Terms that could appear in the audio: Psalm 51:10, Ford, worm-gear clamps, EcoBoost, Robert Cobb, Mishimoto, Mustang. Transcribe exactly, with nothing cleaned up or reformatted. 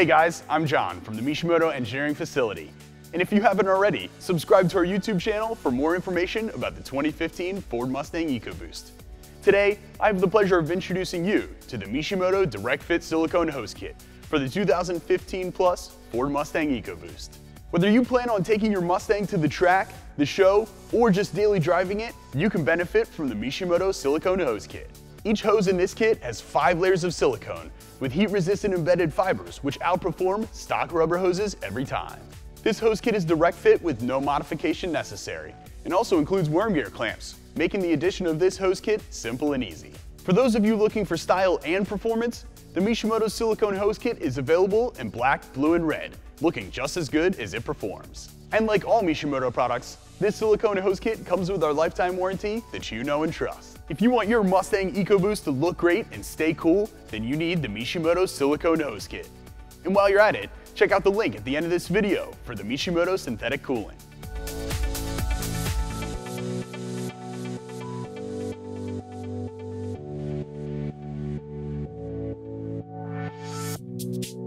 Hey guys, I'm John from the Mishimoto Engineering Facility. And if you haven't already, subscribe to our YouTube channel for more information about the twenty fifteen Ford Mustang EcoBoost. Today, I have the pleasure of introducing you to the Mishimoto Direct Fit Silicone Hose Kit for the two thousand fifteen Plus Ford Mustang EcoBoost. Whether you plan on taking your Mustang to the track, the show, or just daily driving it, you can benefit from the Mishimoto Silicone Hose Kit. Each hose in this kit has five layers of silicone with heat-resistant embedded fibers which outperform stock rubber hoses every time. This hose kit is direct fit with no modification necessary and also includes worm gear clamps, making the addition of this hose kit simple and easy. For those of you looking for style and performance, the Mishimoto Silicone Hose Kit is available in black, blue, and red, looking just as good as it performs. And like all Mishimoto products, this silicone hose kit comes with our lifetime warranty that you know and trust. If you want your Mustang EcoBoost to look great and stay cool, then you need the Mishimoto Silicone Hose Kit. And while you're at it, check out the link at the end of this video for the Mishimoto synthetic coolant.